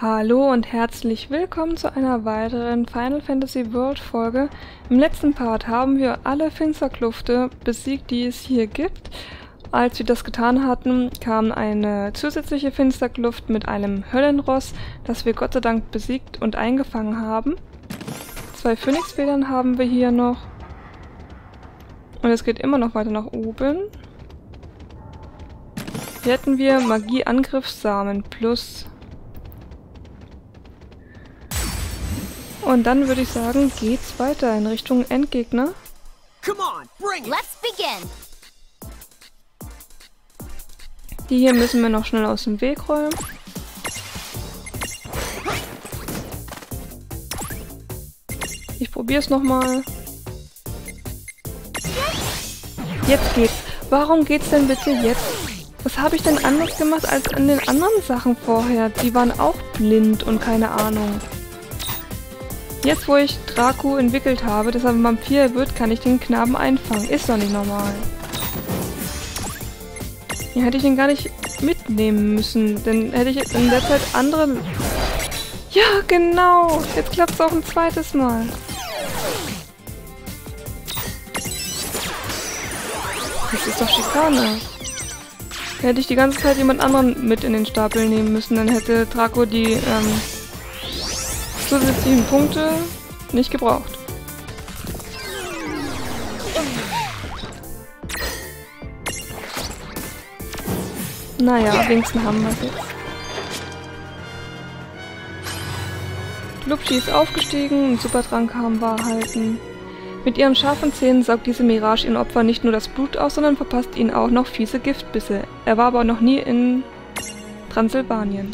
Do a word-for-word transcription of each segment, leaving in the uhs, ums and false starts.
Hallo und herzlich willkommen zu einer weiteren Final Fantasy World Folge. Im letzten Part haben wir alle Finsterklüfte besiegt, die es hier gibt. Als wir das getan hatten, kam eine zusätzliche Finsterkluft mit einem Höllenross, das wir Gott sei Dank besiegt und eingefangen haben. Zwei Phönixfedern haben wir hier noch. Und es geht immer noch weiter nach oben. Hier hätten wir Magieangriffssamen plus... Und dann würde ich sagen, geht's weiter in Richtung Endgegner. Die hier müssen wir noch schnell aus dem Weg räumen. Ich probiere es nochmal. Jetzt geht's. Warum geht's denn bitte jetzt? Was habe ich denn anders gemacht als an den anderen Sachen vorher? Die waren auch blind und keine Ahnung. Jetzt, wo ich Draco entwickelt habe, dass er ein Vampir wird, kann ich den Knaben einfangen. Ist doch nicht normal. Ja, hätte ich den gar nicht mitnehmen müssen, denn hätte ich in der Zeit andere... Ja, genau! Jetzt klappt es auch ein zweites Mal. Das ist doch Schikane. Hätte ich die ganze Zeit jemand anderen mit in den Stapel nehmen müssen, dann hätte Draco die... Ähm, zusätzlichen Punkte nicht gebraucht. Naja, wenigstens haben wir es jetzt. Lupschi ist aufgestiegen und Supertrank haben wir erhalten. Mit ihren scharfen Zähnen saugt diese Mirage ihren Opfern nicht nur das Blut aus, sondern verpasst ihnen auch noch fiese Giftbisse. Er war aber noch nie in Transsilvanien.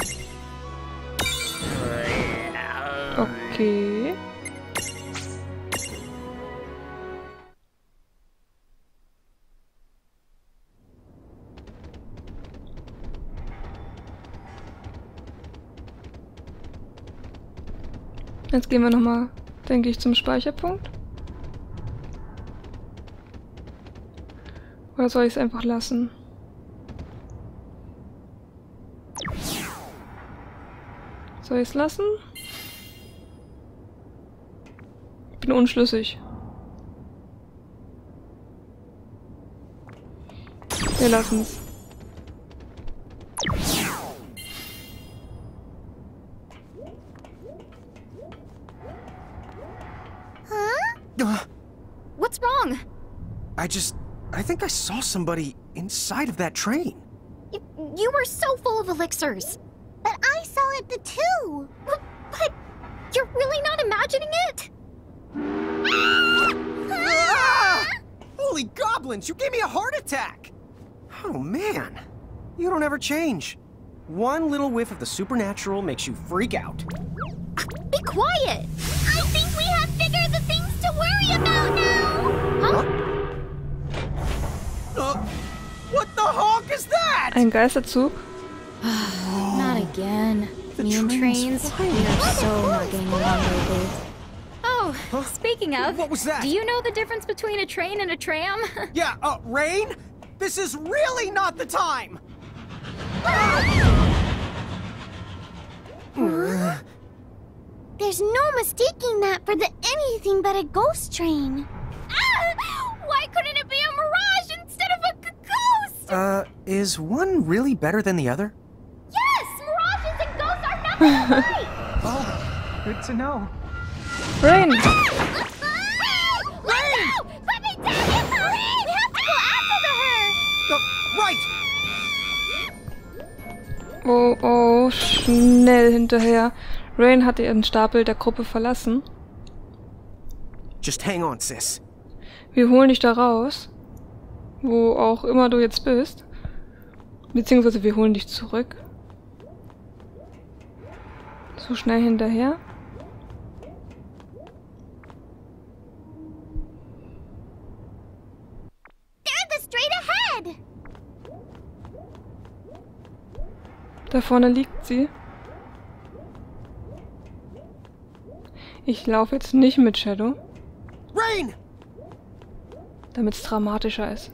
Okay. Jetzt gehen wir nochmal, denke ich, zum Speicherpunkt. Oder soll ich es einfach lassen? Soll ich es lassen? Bin unschlüssig. Wir lassen es. Huh? What's wrong? I just I think I saw somebody inside of that train. You, you were so full of elixirs. But I saw it too. But, but you're really not imagining it? Ah! Holy goblins, you gave me a heart attack! Oh man, you don't ever change. One little whiff of the supernatural makes you freak out. Be quiet! I think we have bigger the things to worry about now! Huh? Uh, what the honk is that? Ein Geisterzug. Oh, not again. The New trains, we are so not getting along with it. Huh? Speaking of, what was that? Do you know the difference between a train and a tram? Yeah, uh, Rain? This is really not the time! Huh? There's no mistaking that for the anything but a ghost train. Ah! Why couldn't it be a mirage instead of a ghost? Uh, is one really better than the other? Yes! Mirages and ghosts are nothing alike! Oh, good to know. Rain! Rain! Rain! Let me take him! Hurry! We have to go after her! The right! Oh, oh, schnell hinterher. Rain hatte ihren Stapel der Gruppe verlassen. Just hang on, sis. Wir holen dich da raus. Wo auch immer du jetzt bist. Beziehungsweise wir holen dich zurück. So schnell hinterher. Da vorne liegt sie. Ich laufe jetzt nicht mit Shadow. Rain! Damit es dramatischer ist.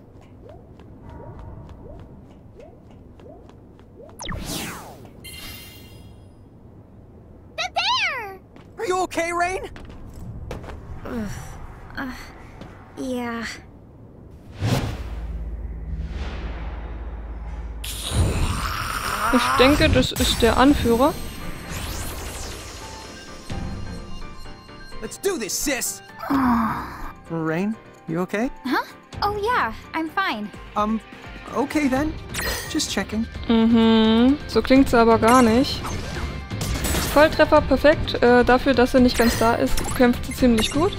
Ich denke, das ist der Anführer. Let's do this, sis. Rain, you okay? Huh? Oh yeah, I'm fine. Um, okay then. Just checking. Mhm. So klingt's aber gar nicht. Volltreffer, perfekt. Äh, dafür, dass er nicht ganz da ist, kämpft sie ziemlich gut.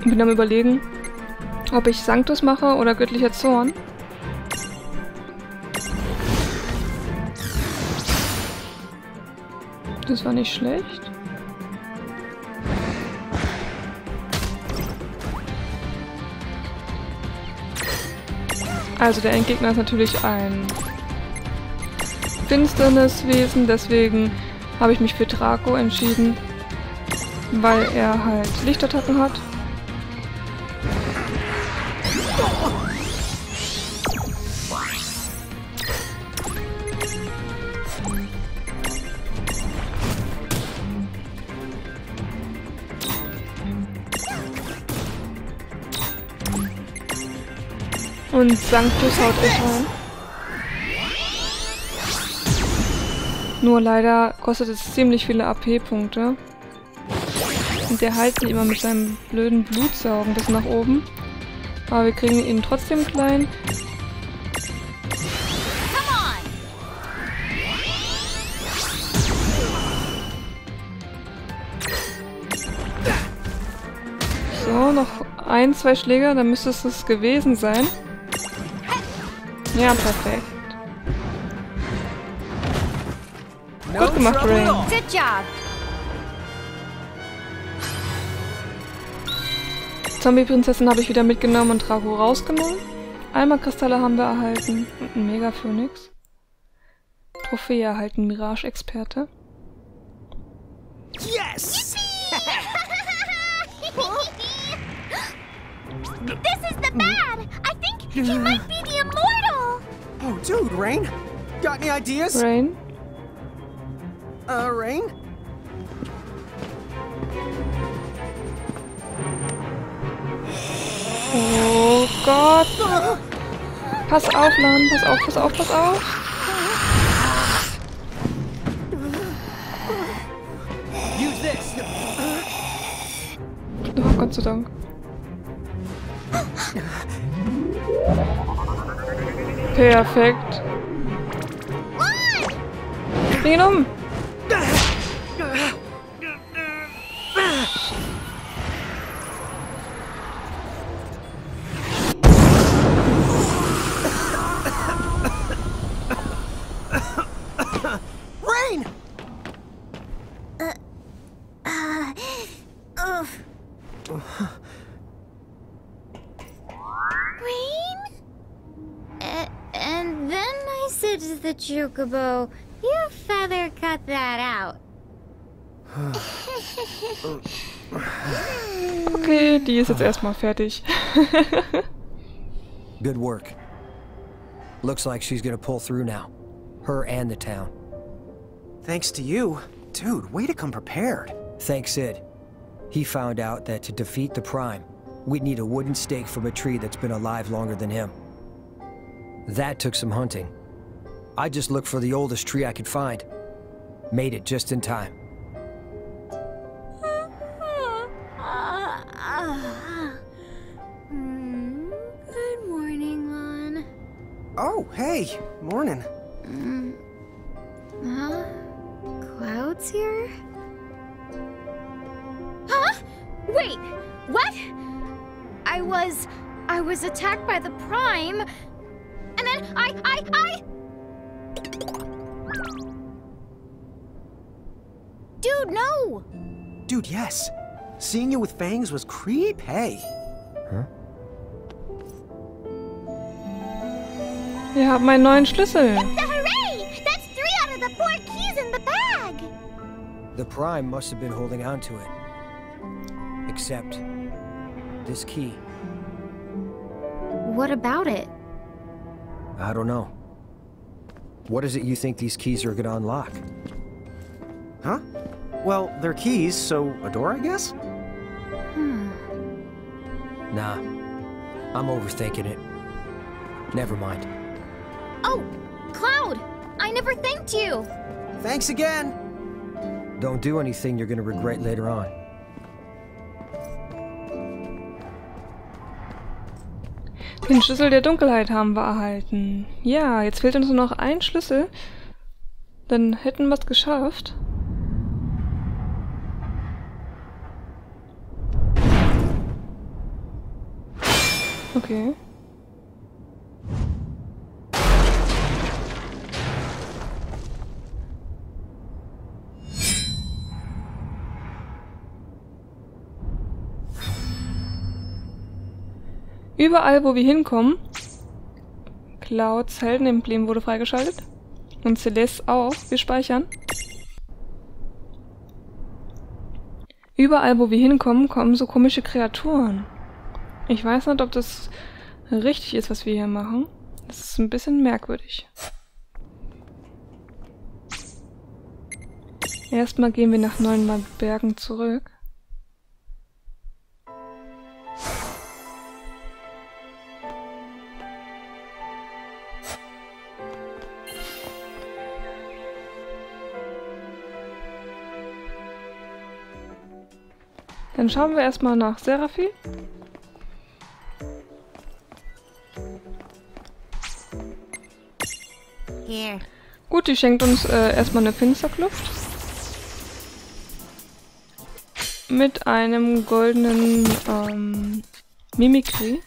Ich bin am Überlegen, ob ich Sanctus mache oder göttlicher Zorn. Das war nicht schlecht. Also der Endgegner ist natürlich ein finsternes Wesen, deswegen habe ich mich für Draco entschieden, weil er halt Lichtattacken hat. Und Sanctus haut echt rein. Nur leider kostet es ziemlich viele A P-Punkte. Und der heilt sich immer mit seinem blöden Blutsaugen bis nach oben. Aber wir kriegen ihn trotzdem klein. So, noch ein, zwei Schläge, dann müsste es das gewesen sein. Ja, perfekt. Gut gemacht, Rain. Good job. Zombie-Prinzessin habe ich wieder mitgenommen und Draco rausgenommen. Eimer-Kristalle haben wir erhalten und einen Mega-Phoenix. Trophäe erhalten, Mirage-Experte. Yes! This is the bad! I think he might be the immortal! Oh, dude, Rain? Got any ideas? Rain? Uh, Rain? Oh Gott! Pass auf, Mann! Pass auf, pass auf, pass auf! Use this! Oh, Gott sei Dank. Perfekt. Bring ihn um. Rain. Uh, uh, uh. The Chocobo, your feather cut that out. Okay, die ist jetzt erstmal fertig. Good work. Looks like she's gonna pull through now. Her and the town. Thanks to you. Dude, way to come prepared. Thanks, Sid. He found out that to defeat the Prime, we'd need a wooden stake from a tree that's been alive longer than him. That took some hunting. I just looked for the oldest tree I could find. Made it just in time. Mm, good morning, Lon. Oh, hey, morning. Mm. Huh? Clouds here? Huh? Wait, what? I was... I was attacked by the Prime, and then I... I... I... Dude, no! Dude, yes. Seeing you with fangs was creepy. Huh? Wir haben einen neuen Schlüssel. It's a hooray! That's three out of the four keys in the bag! The Prime must have been holding on to it. Except this key. What about it? I don't know. What is it you think these keys are gonna unlock? Huh? Well, they're keys, so a door, I guess? Hmm. Nah, I'm overthinking it. Never mind. Oh, Cloud! I never thanked you! Thanks again! Don't do anything you're gonna regret later on. Den Schlüssel der Dunkelheit haben wir erhalten. Ja, jetzt fehlt uns nur noch ein Schlüssel. Dann hätten wir es geschafft. Okay. Überall, wo wir hinkommen, Clouds Heldenemblem wurde freigeschaltet und Celeste auch. Wir speichern. Überall, wo wir hinkommen, kommen so komische Kreaturen. Ich weiß nicht, ob das richtig ist, was wir hier machen. Das ist ein bisschen merkwürdig. Erstmal gehen wir nach neuen Bergen zurück. Dann schauen wir erstmal nach Seraphi. Yeah. Gut, die schenkt uns äh, erstmal eine Finsterklüft. Mit einem goldenen ähm, Mimikry.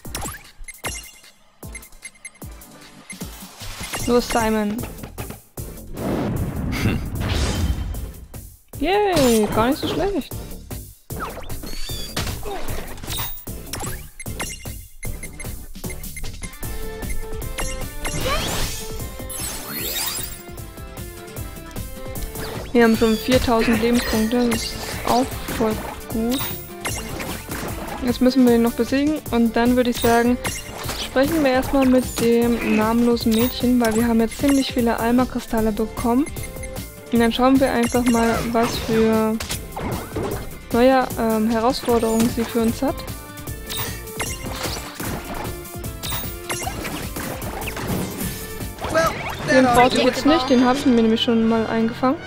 Los, Simon. Hm. Yay, gar nicht so schlecht. Wir haben schon viertausend Lebenspunkte, das ist auch voll gut. Jetzt müssen wir ihn noch besiegen und dann würde ich sagen, sprechen wir erstmal mit dem namenlosen Mädchen, weil wir haben jetzt ziemlich viele Eimer-Kristalle bekommen. Und dann schauen wir einfach mal, was für neue ähm, Herausforderungen sie für uns hat. Den brauche ich jetzt nicht, den habe ich mir nämlich schon mal eingefangen.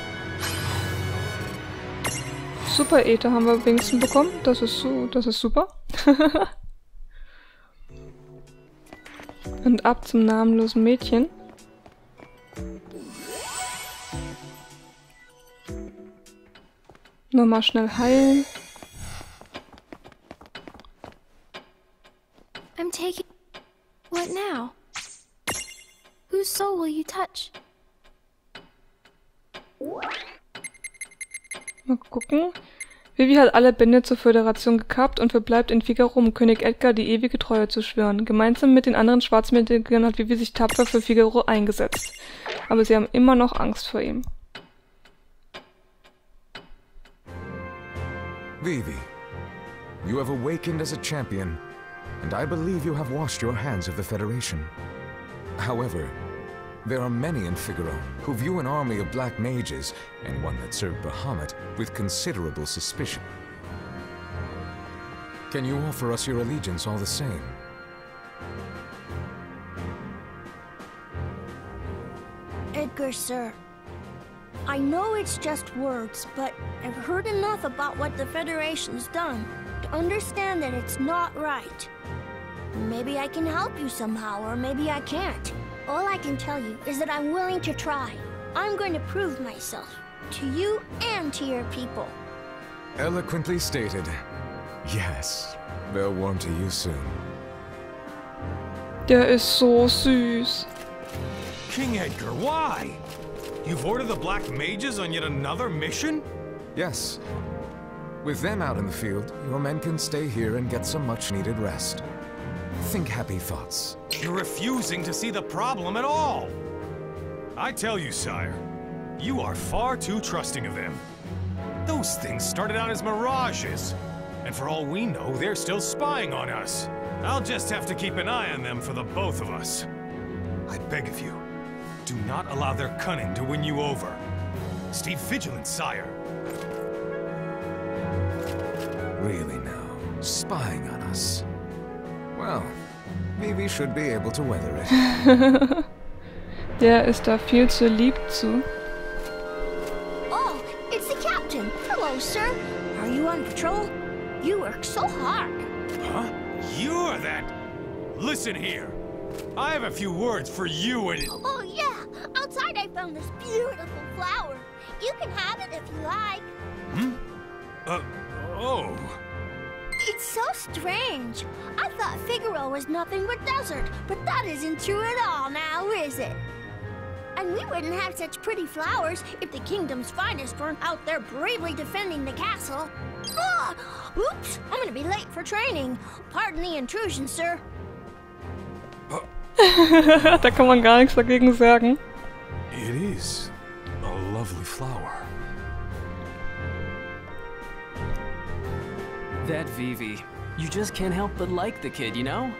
Super-Äther haben wir wenigstens bekommen. Das ist, so, das ist super. Und ab zum namenlosen Mädchen. Nochmal schnell heilen. I'm taking... What now? Whose soul will you touch? Mal gucken. Vivi hat alle Bände zur Föderation gekappt und verbleibt in Figaro, um König Edgar die ewige Treue zu schwören. Gemeinsam mit den anderen Schwarzmännern hat Vivi sich tapfer für Figaro eingesetzt. Aber sie haben immer noch Angst vor ihm. Vivi, you have awakened as a champion, and I believe you have washed your hands of the Federation. However, there are many in Figaro who view an army of black mages, and one that served Behemoth, with considerable suspicion. Can you offer us your allegiance all the same? Edgar, sir. I know it's just words, but I've heard enough about what the Federation's done to understand that it's not right. Maybe I can help you somehow, or maybe I can't. All I can tell you is that I'm willing to try. I'm going to prove myself, to you and to your people. Eloquently stated. Yes, they'll warm to you soon. Der ist so süß. King Edgar, why? You've ordered the Black Mages on yet another mission? Yes. With them out in the field, your men can stay here and get some much-needed rest. Think happy thoughts. You're refusing to see the problem at all. I tell you, sire, you are far too trusting of them. Those things started out as mirages, and for all we know, they're still spying on us. I'll just have to keep an eye on them for the both of us. I beg of you, do not allow their cunning to win you over. Stay vigilant, sire. Really now, spying on us. Well, Vivi should be able to weather it. Der ist da viel zu lieb zu. Oh, it's the captain. Hello, sir. Are you on patrol? You work so hard. Huh? You're that. Listen here. I have a few words for you and. Oh yeah. Outside, I found this beautiful flower. You can have it if you like. Hmm. Uh. Oh. It's so strange. I thought Figaro was nothing but desert, but that isn't true at all now, is it? And we wouldn't have such pretty flowers if the kingdom's finest weren't out there bravely defending the castle. Ah! Oops, I'm gonna be late for training. Pardon the intrusion, sir. Da kann man gar nichts dagegen sagen. It is a lovely flower. That Vivi. You just can't help but like the kid, you know?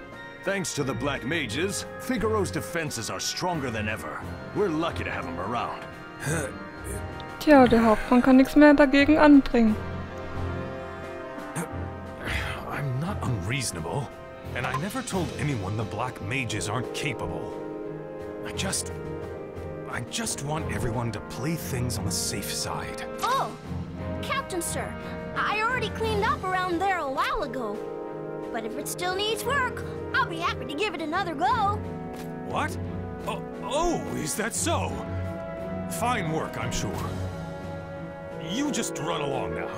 Thanks to the Black Mages, Figaro's defenses are stronger than ever. We're lucky to have him around. Tja, der Hauptmann kann nichts mehr dagegen anbringen. I'm not unreasonable, and I never told anyone the Black Mages aren't capable. I just... I just want everyone to play things on the safe side. Oh! Captain, sir. I already cleaned up around there a while ago. But if it still needs work, I'll be happy to give it another go. What? Oh, oh, is that so? Fine work, I'm sure. You just run along now.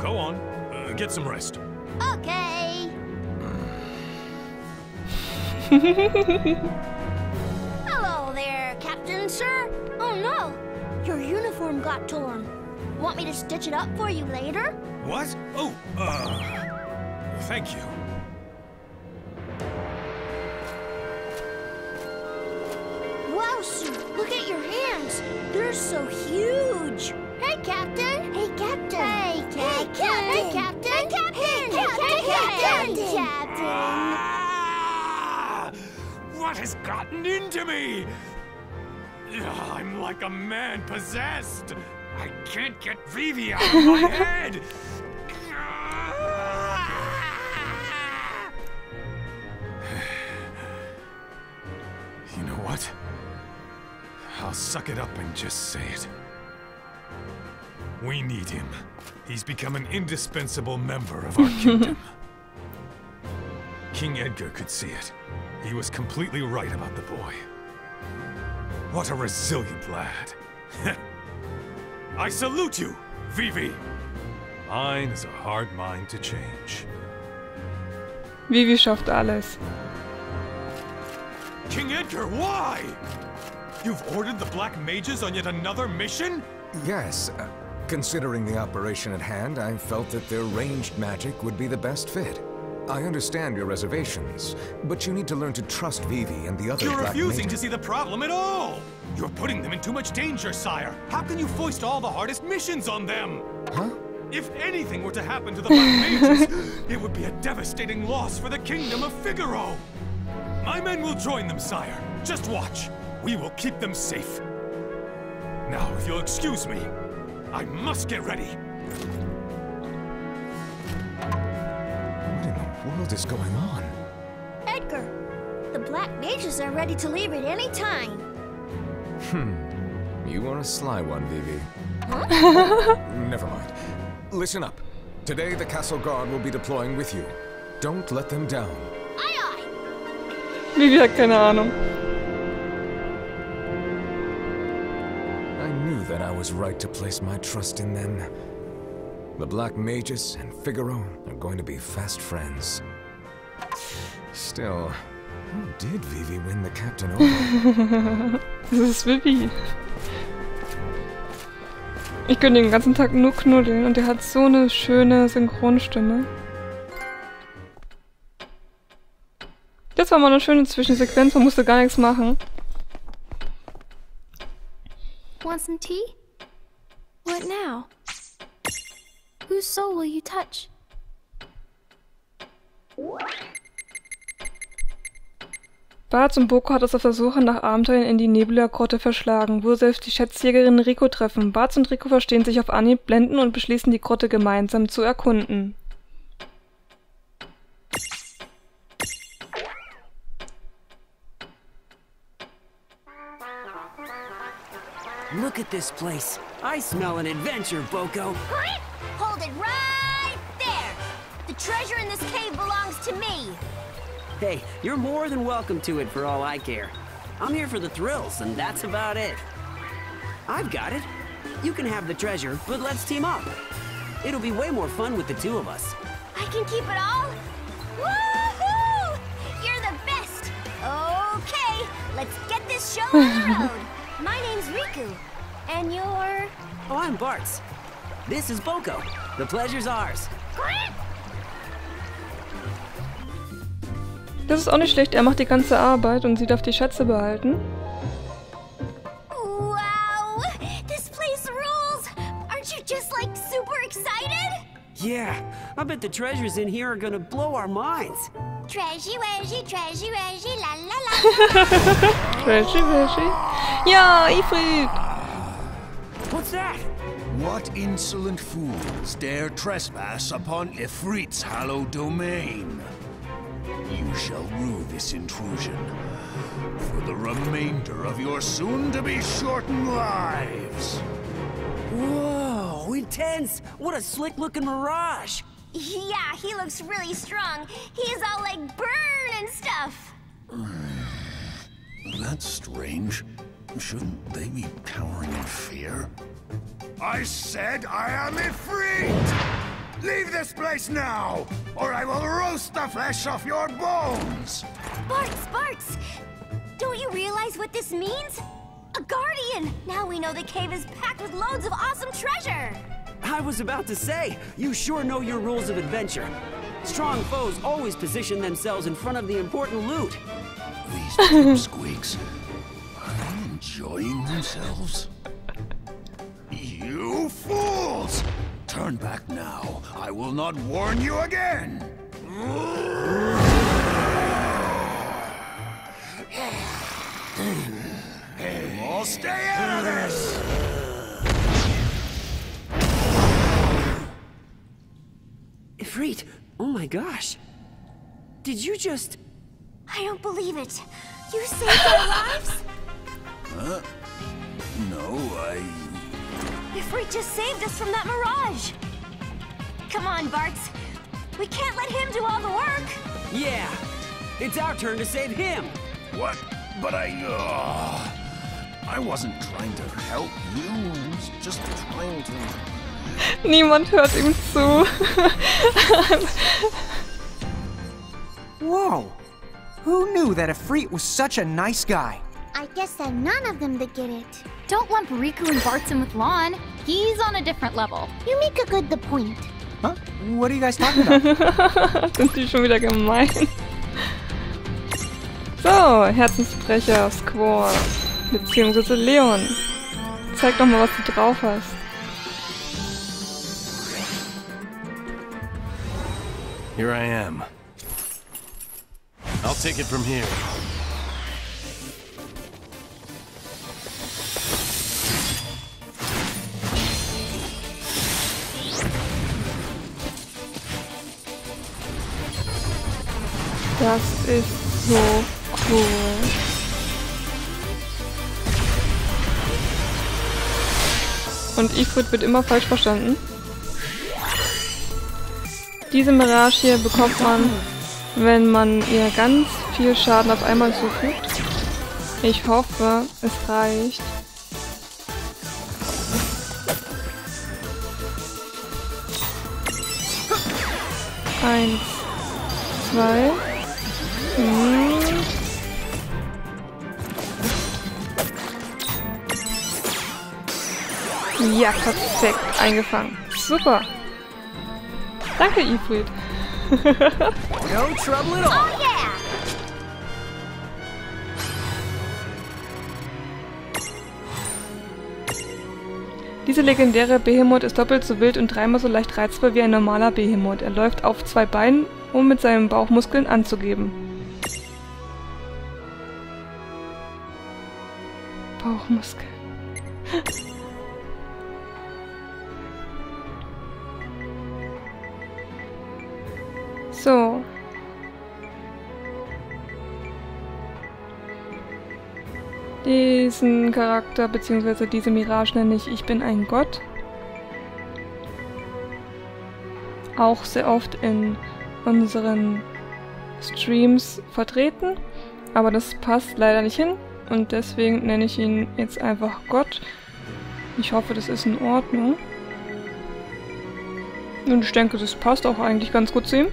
Go on, uh, get some rest. Okay. Hello there, Captain, sir. Oh no, your uniform got torn. Want me to stitch it up for you later? What? Oh, uh... thank you. Wow, Sue, look at your hands. They're so huge. Hey, Captain. Hey, Captain. Hey, Captain. Hey, Captain. Hey, Captain. Hey, Captain. Hey, Captain. Ah! What has gotten into me? I'm like a man possessed. I can't get Vivi out of my head! You know what? I'll suck it up and just say it. We need him. He's become an indispensable member of our kingdom. King Edgar could see it. He was completely right about the boy. What a resilient lad. I salute you, Vivi! Mine is a hard mind to change. Vivi schafft alles. King Edgar, why? You've ordered the Black Mages on yet another mission? Yes. Uh, considering the operation at hand, I felt that their ranged magic would be the best fit. I understand your reservations, but you need to learn to trust Vivi and the other You're Black refusing Mages. To see the problem at all! You're putting them in too much danger, sire! How can you foist all the hardest missions on them? Huh? If anything were to happen to the Black Mages, it would be a devastating loss for the Kingdom of Figaro! My men will join them, sire. Just watch. We will keep them safe. Now, if you'll excuse me, I must get ready. What is going on? Edgar, the Black Mages are ready to leave at any time. Hmm. You are a sly one, Vivi. Huh? Oh, never mind. Listen up. Today the castle guard will be deploying with you. Don't let them down. Aye, aye. Vivi hat keine Ahnung. I knew that I was right to place my trust in them. The Black Mages and Figaro are going to be fast friends. Still, how did Vivi win the captain over? Das ist Vivi. Ich könnte den ganzen Tag nur knuddeln und er hat so eine schöne Synchronstimme. Das war mal eine schöne Zwischensequenz, man musste gar nichts machen. Want some tea? What now? Whose soul will you touch? Barts und Boko hat es auf der Suche nach Abenteuern in die Nebula-Grotte verschlagen, wo selbst die Schätzjägerin Rico treffen. Barts und Rico verstehen sich auf Anhieb blenden und beschließen, die Grotte gemeinsam zu erkunden. Look at this place. I smell an adventure, Boko. Hold it right there. The treasure in this cave belongs to me. Hey, you're more than welcome to it for all I care. I'm here for the thrills, and that's about it. I've got it. You can have the treasure, but let's team up. It'll be way more fun with the two of us. I can keep it all? Woohoo! You're the best! Okay, let's get this show on the road. My name's Riku, and you're... Oh, I'm Barts. This is Boko. The pleasure's ours. Das ist auch nicht schlecht. Er macht die ganze Arbeit und sie darf die Schätze behalten. Wow, this place rules. Aren't you just like super excited? Yeah, I bet the treasures in here are gonna blow our minds. Treasure, treasure, treasure, treasure, la la la. Treasure, treasure. Ja, Ifrit. What's that? What insolent fools dare trespass upon Ifrit's hallowed domain? You shall rue this intrusion for the remainder of your soon-to-be shortened lives. Whoa, intense! What a slick-looking Mirage! Yeah, he looks really strong. He's all like burn and stuff. That's strange. Shouldn't they be cowering in fear? I said I am Ifrit! Leave this place now, or I will roast the flesh off your bones! Barts, Barts! Don't you realize what this means? A guardian! Now we know the cave is packed with loads of awesome treasure! I was about to say, you sure know your rules of adventure. Strong foes always position themselves in front of the important loot. These squeaks are enjoying themselves. You fools! Turn back now. I will not warn you again. You all stay out of this! Ifrit! Oh my gosh! Did you just... I don't believe it! You saved our lives? Huh? No, I... Ifrit just saved us from that Mirage! Come on, Barts! We can't let him do all the work! Yeah! It's our turn to save him! What? But I... Uh, I wasn't trying to help you, I was just trying to... Niemand hört ihm zu. Whoa! Who knew that Ifrit was such a nice guy? I guess that none of them did get it. Don't lump Riku and Barts in with Lon. He's on a different level. You make a good the point. Huh? What are you guys talking about? Sind die schon wieder gemein? So, Herzensbrecher, Squall. Beziehungsweise Leon. Zeig doch mal, was du drauf hast. Here I am. I'll take it from here. Das ist so cool. Und Ifrit wird immer falsch verstanden. Diese Mirage hier bekommt man, wenn man ihr ganz viel Schaden auf einmal zufügt. Ich hoffe, es reicht. Eins, zwei. Hm. Ja, perfekt. Eingefangen. Super. Danke, Ifrit. No trouble at all. Oh yeah. Diese legendäre Behemoth ist doppelt so wild und dreimal so leicht reizbar wie ein normaler Behemoth. Er läuft auf zwei Beinen, um mit seinen Bauchmuskeln anzugeben. Bauchmuskel. So. Diesen Charakter, beziehungsweise diese Mirage nenne ich Ich bin ein Gott. Auch sehr oft in unseren Streams vertreten, aber das passt leider nicht hin und deswegen nenne ich ihn jetzt einfach Gott. Ich hoffe, das ist in Ordnung. Und ich denke, das passt auch eigentlich ganz gut zu ihm.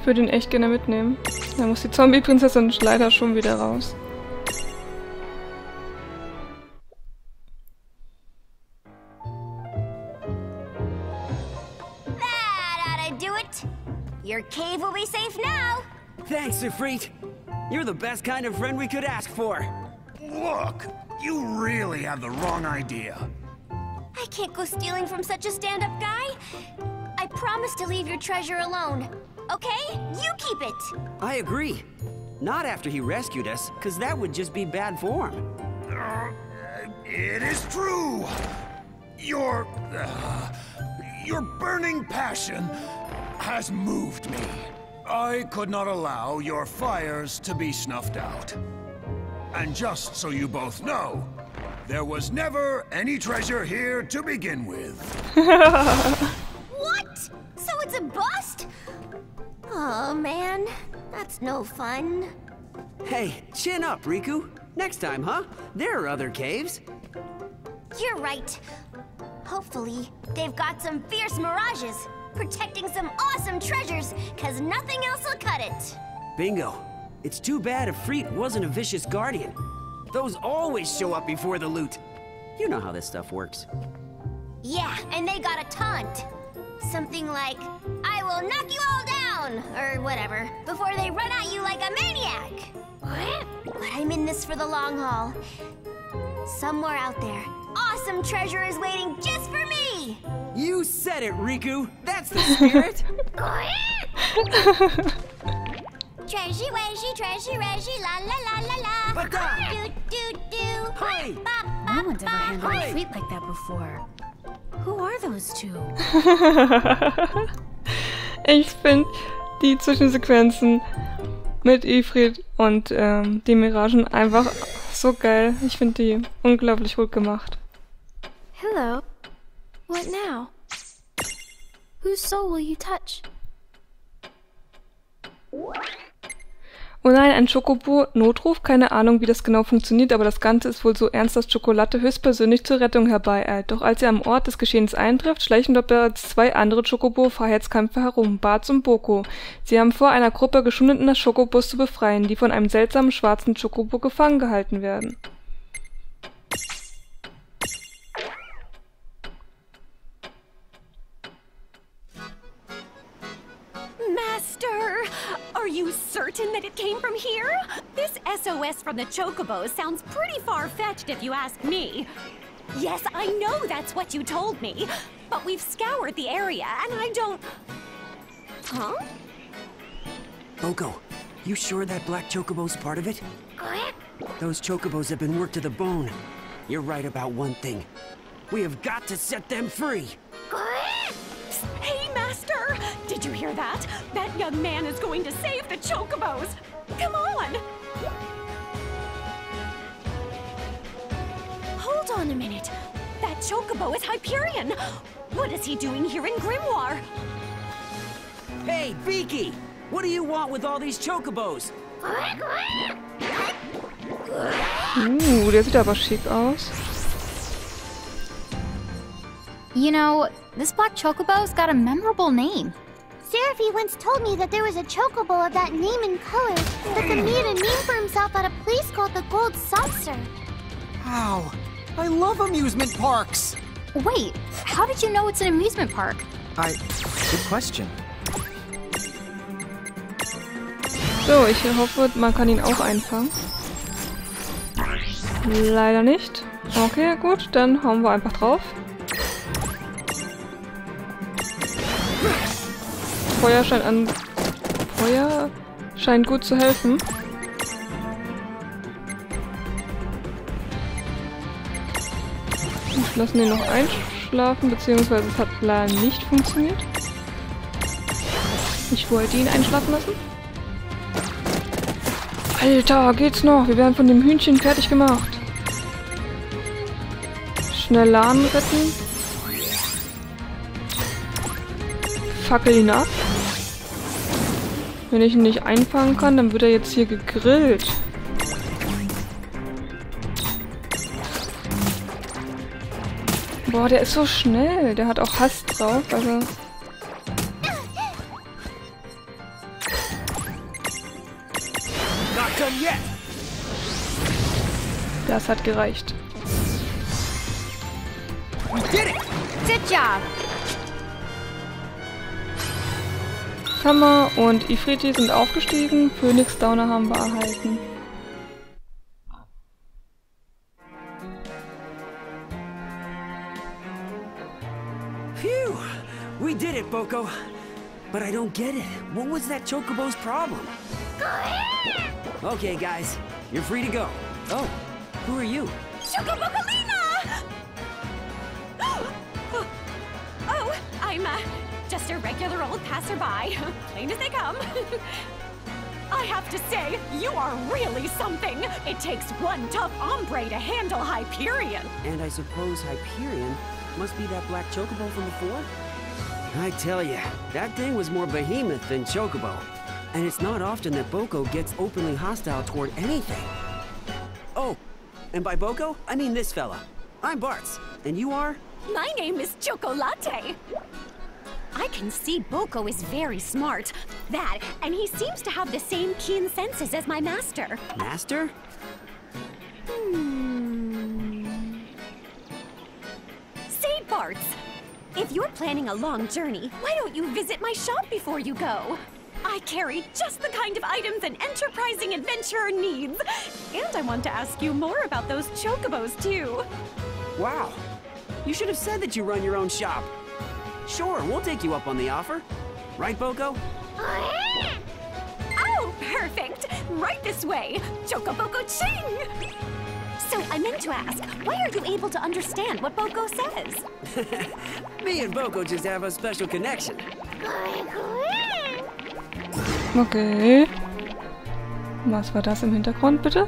Ich würde ihn echt gerne mitnehmen. Da muss die Zombie-Prinzessin leider schon wieder raus. That ought to do it. Your cave will be safe now. Thanks, Ifrit. You're the best kind of friend we could ask for. Look, you really have the wrong idea. I can't go stealing from such a stand-up guy. I promise to leave your treasure alone. Okay, you keep it! I agree. Not after he rescued us, because that would just be bad form. Uh, it is true! Your... Uh, your burning passion has moved me. I could not allow your fires to be snuffed out. And just so you both know, there was never any treasure here to begin with. What? So it's a bust? Oh man, that's no fun. Hey, chin up, Riku. Next time, huh? There are other caves. You're right. Hopefully, they've got some fierce mirages, protecting some awesome treasures, cause nothing else will cut it. Bingo. It's too bad Ifrit wasn't a vicious guardian. Those always show up before the loot. You know how this stuff works. Yeah, and they got a taunt. Something like, I will knock you all down, or whatever, before they run at you like a maniac. What? But I'm in this for the long haul. Somewhere out there, awesome treasure is waiting just for me! You said it, Riku! That's the spirit! Treasure, treasure, treasure, treasure, la la la la la. Do, do, do. Hey. Bop, bop, no one's ever handled a treat like that before. Who are those two? Ich finde die Zwischensequenzen mit Ifrit und ähm, die Miragen einfach so geil. Ich finde die unglaublich gut gemacht. Hello. What now? Whose soul will you touch? Oh nein, ein Chocobo-Notruf? Keine Ahnung, wie das genau funktioniert, aber das Ganze ist wohl so ernst, dass Chocolatte höchstpersönlich zur Rettung herbeieilt. Doch als er am Ort des Geschehens eintrifft, schleichen dort bereits zwei andere Chocobo-Freiheitskämpfer herum, Barts und Boko. Sie haben vor, einer Gruppe geschundener Chocobos zu befreien, die von einem seltsamen schwarzen Chocobo gefangen gehalten werden. Master! Are you certain that it came from here? This S O S from the Chocobos sounds pretty far-fetched if you ask me. Yes, I know that's what you told me, but we've scoured the area and I don't... Huh? Boko, you sure that black Chocobo's part of it? Those Chocobos have been worked to the bone. You're right about one thing. We have got to set them free. Hey, Master! Did you hear that? That young man is going to save the Chocobos! Come on! Hold on a minute. That Chocobo is Hyperion! What is he doing here in Grimoire? Hey, Beaky! What do you want with all these Chocobos? Ooh, der sieht aber schick aus. You know, this black Chocobo's got a memorable name. Seraphi once told me that there was a Chocobo of that name and color that could made a name for himself at a place called the Gold Saucer. Wow, I love amusement parks! Wait, how did you know it's an amusement park? I... good question. So, ich hoffe, man kann ihn auch einfangen. Leider nicht. Okay, gut, dann hauen wir einfach drauf. Feuer scheint an... Feuer Scheint gut zu helfen. Und lassen ihn noch einschlafen, beziehungsweise es hat leider nicht funktioniert. Ich wollte ihn einschlafen lassen. Alter, geht's noch? Wir werden von dem Hühnchen fertig gemacht. Schnell Laden retten. Fackel ihn ab. Wenn ich ihn nicht einfangen kann, dann wird er jetzt hier gegrillt. Boah, der ist so schnell. Der hat auch Hass drauf, also... Das hat gereicht. Hammer und Ifriti sind aufgestiegen. Phönix Downer haben wir erhalten. Phew, we did it, Boko. But I don't get it. What was that Chocobo's problem? Okay, guys, you're free to go. Oh, who are you? Chocobocolina! Oh, oh, I'm uh, just a regular old passerby, plain as they come. I have to say, you are really something. It takes one tough hombre to handle Hyperion. And I suppose Hyperion must be that black Chocobo from before? I tell you, that thing was more Behemoth than Chocobo. And it's not often that Boko gets openly hostile toward anything. Oh, and by Boko, I mean this fella. I'm Barts, and you are? My name is Chocolatte. I can see Boko is very smart. That, and he seems to have the same keen senses as my master. Master? Hmm. Say, Barts, if you're planning a long journey, why don't you visit my shop before you go? I carry just the kind of items an enterprising adventurer needs. And I want to ask you more about those Chocobos, too. Wow. You should have said that you run your own shop. Sure, we'll take you up on the offer. Right, Boko? Oh, perfect. Right this way. Chocobo-ching! So I meant to ask, why are you able to understand what Boko says? Me and Boko just have a special connection. Okay. Was war das im Hintergrund, bitte?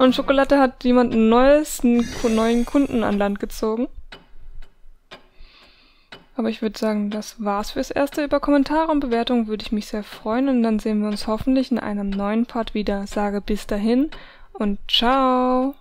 Und Schokolade hat jemand Neues, einen neuen Kunden an Land gezogen. Aber ich würde sagen, das war's fürs Erste. Über Kommentare und Bewertungen würde ich mich sehr freuen. Und dann sehen wir uns hoffentlich in einem neuen Part wieder. Sage bis dahin und ciao!